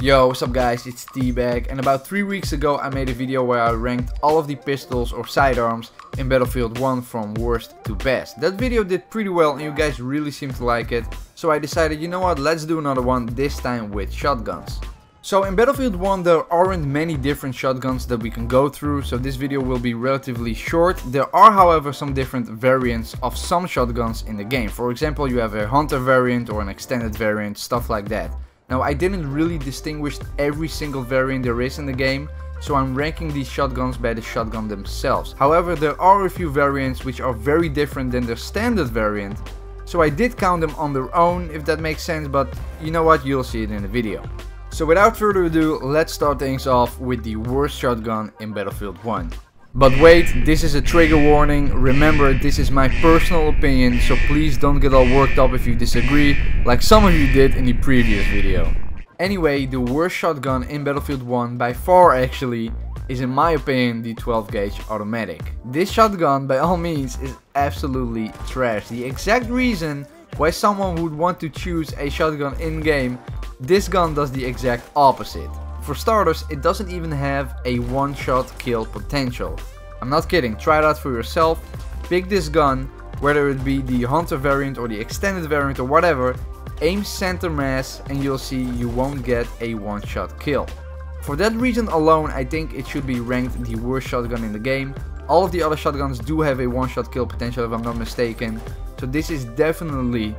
Yo, what's up guys, it's T-Bag, and about 3 weeks ago I made a video where I ranked all of the pistols or sidearms in Battlefield 1 from worst to best. That video did pretty well and you guys really seemed to like it, so I decided, you know what, let's do another one, this time with shotguns. So in Battlefield 1 there aren't many different shotguns that we can go through, so this video will be relatively short. There are however some different variants of some shotguns in the game. For example, you have a hunter variant or an extended variant, stuff like that. Now, I didn't really distinguish every single variant there is in the game, so I'm ranking these shotguns by the shotgun themselves. However, there are a few variants which are very different than their standard variant, so I did count them on their own, if that makes sense, but you know what, you'll see it in the video. So without further ado, let's start things off with the worst shotgun in Battlefield 1. But wait, this is a trigger warning. Remember, this is my personal opinion, so please don't get all worked up if you disagree, like some of you did in the previous video. Anyway, the worst shotgun in Battlefield 1 by far actually is, in my opinion, the 12 gauge automatic. This shotgun by all means is absolutely trash. The exact reason why someone would want to choose a shotgun in game, this gun does the exact opposite. For starters, it doesn't even have a one-shot kill potential. I'm not kidding, try it out for yourself. Pick this gun, whether it be the hunter variant or the extended variant or whatever, aim center mass and you'll see you won't get a one-shot kill. For that reason alone, I think it should be ranked the worst shotgun in the game. All of the other shotguns do have a one-shot kill potential if I'm not mistaken, so this is definitely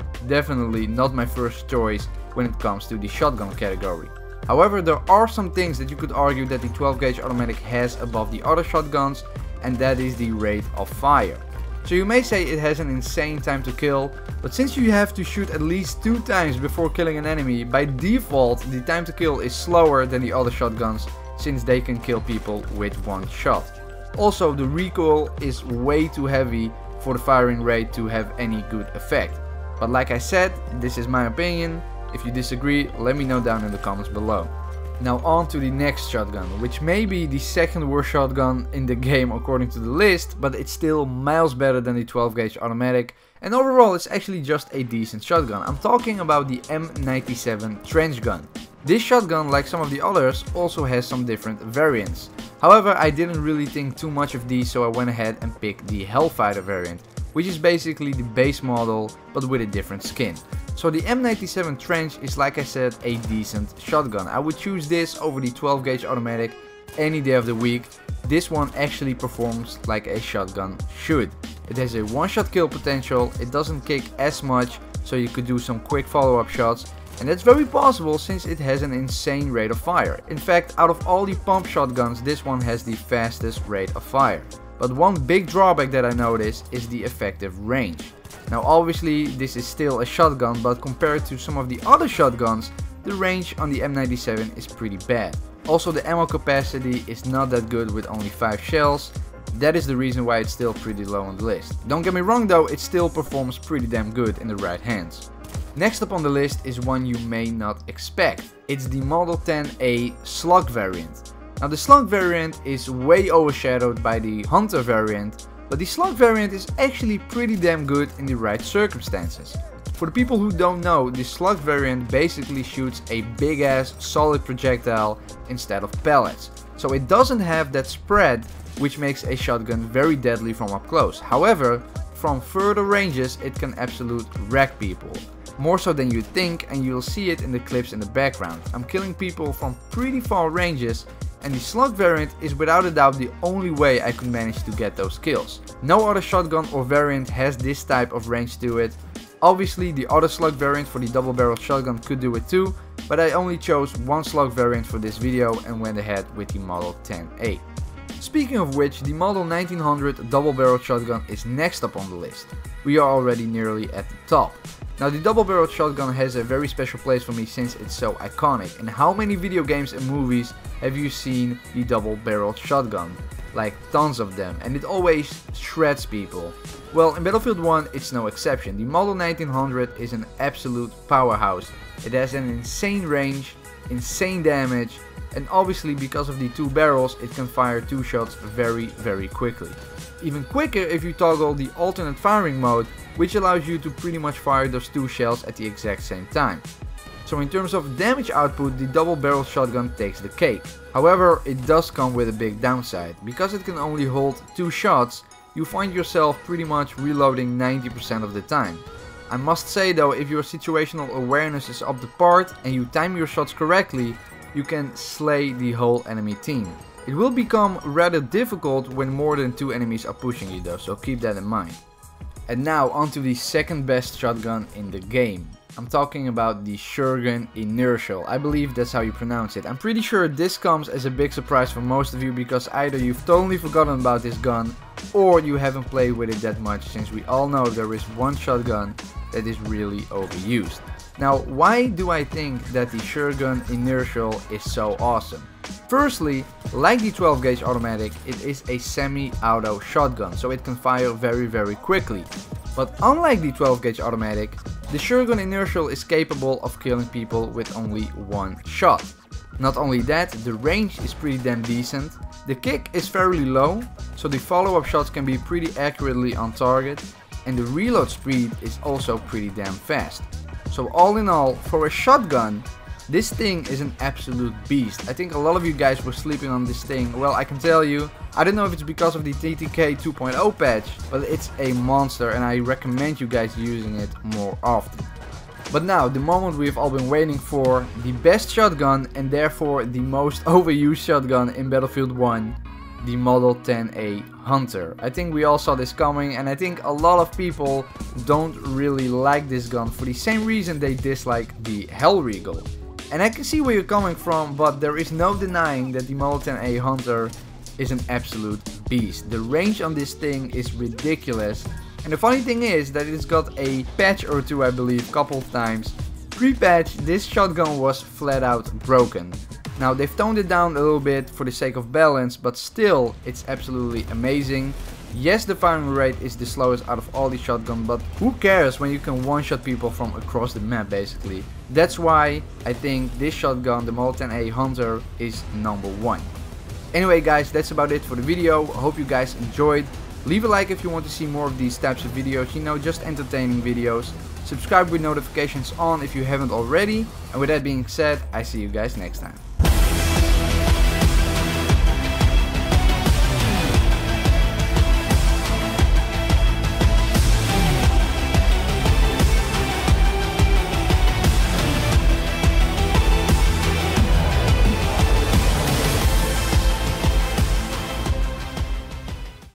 not my first choice when it comes to the shotgun category. However, there are some things that you could argue that the 12 gauge automatic has above the other shotguns, and that is the rate of fire. So you may say it has an insane time to kill, but since you have to shoot at least 2 times before killing an enemy, by default the time to kill is slower than the other shotguns, since they can kill people with 1 shot. Also, the recoil is way too heavy for the firing rate to have any good effect. But like I said, this is my opinion. If you disagree, let me know down in the comments below. Now on to the next shotgun, which may be the second worst shotgun in the game according to the list, but it's still miles better than the 12 gauge automatic, and overall it's actually just a decent shotgun. I'm talking about the M97 trench gun. This shotgun, like some of the others, also has some different variants. However, I didn't really think too much of these, so I went ahead and picked the Hellfighter variant, which is basically the base model but with a different skin. So the M97 trench is, like I said, a decent shotgun. I would choose this over the 12 gauge automatic any day of the week. This one actually performs like a shotgun should. It has a one-shot kill potential, it doesn't kick as much, so you could do some quick follow-up shots, and that's very possible since it has an insane rate of fire. In fact, out of all the pump shotguns, this one has the fastest rate of fire. But one big drawback that I noticed is the effective range. Now obviously this is still a shotgun, but compared to some of the other shotguns, the range on the M97 is pretty bad. Also, the ammo capacity is not that good with only 5 shells, that is the reason why it's still pretty low on the list. Don't get me wrong though, it still performs pretty damn good in the right hands. Next up on the list is one you may not expect. It's the Model 10A slug variant. Now the slug variant is way overshadowed by the hunter variant, but the slug variant is actually pretty damn good in the right circumstances. For the people who don't know, the slug variant basically shoots a big ass solid projectile instead of pellets. So it doesn't have that spread, which makes a shotgun very deadly from up close. However, from further ranges it can absolutely wreck people. More so than you think, and you'll see it in the clips in the background. I'm killing people from pretty far ranges, and the slug variant is without a doubt the only way I could manage to get those kills. No other shotgun or variant has this type of range to it. Obviously the other slug variant for the double barrel shotgun could do it too, but I only chose one slug variant for this video and went ahead with the Model 10A. Speaking of which, the Model 1900 double barrel shotgun is next up on the list. We are already nearly at the top. Now the double barrel shotgun has a very special place for me since it's so iconic. And how many video games and movies have you seen the double barrel shotgun? Like tons of them, and it always shreds people. Well, in Battlefield 1 it's no exception. The Model 1900 is an absolute powerhouse. It has an insane range, insane damage, and obviously because of the 2 barrels it can fire 2 shots very quickly. Even quicker if you toggle the alternate firing mode, which allows you to pretty much fire those 2 shells at the exact same time. so in terms of damage output, the double barrel shotgun takes the cake. However, it does come with a big downside. Because it can only hold 2 shots, you find yourself pretty much reloading 90% of the time. I must say though, if your situational awareness is up to par and you time your shots correctly, you can slay the whole enemy team. It will become rather difficult when more than 2 enemies are pushing you though, so keep that in mind. And now onto the second best shotgun in the game. I'm talking about the Shotgun Inertial. I believe that's how you pronounce it. I'm pretty sure this comes as a big surprise for most of you because either you've totally forgotten about this gun or you haven't played with it that much, since we all know there is one shotgun that is really overused. Now, why do I think that the Shotgun Inertial is so awesome? Firstly, like the 12 gauge automatic, it is a semi-auto shotgun, so it can fire very quickly. But unlike the 12 gauge automatic, the Shotgun Inertial is capable of killing people with only 1 shot. Not only that, the range is pretty damn decent, the kick is fairly low, so the follow-up shots can be pretty accurately on target, and the reload speed is also pretty damn fast. So all in all, for a shotgun, this thing is an absolute beast. I think a lot of you guys were sleeping on this thing. Well, I can tell you, I don't know if it's because of the TTK 2.0 patch, but it's a monster and I recommend you guys using it more often. But now, the moment we've all been waiting for, the best shotgun and therefore the most overused shotgun in Battlefield 1, the Model 10A Hunter. I think we all saw this coming and I think a lot of people don't really like this gun for the same reason they dislike the Hellriegel. And I can see where you're coming from, but there is no denying that the Molten A1000 Hunter is an absolute beast. The range on this thing is ridiculous. And the funny thing is that it's got a patch or two, I believe, couple of times. Pre-patch, this shotgun was flat out broken. Now, they've toned it down a little bit for the sake of balance, but still, it's absolutely amazing. Yes, the firing rate is the slowest out of all the shotguns, but who cares when you can one-shot people from across the map, basically. That's why I think this shotgun, the Molten A1000 Hunter, is number 1. Anyway guys, that's about it for the video. I hope you guys enjoyed. Leave a like if you want to see more of these types of videos, you know, just entertaining videos. Subscribe with notifications on if you haven't already. And with that being said, I see you guys next time.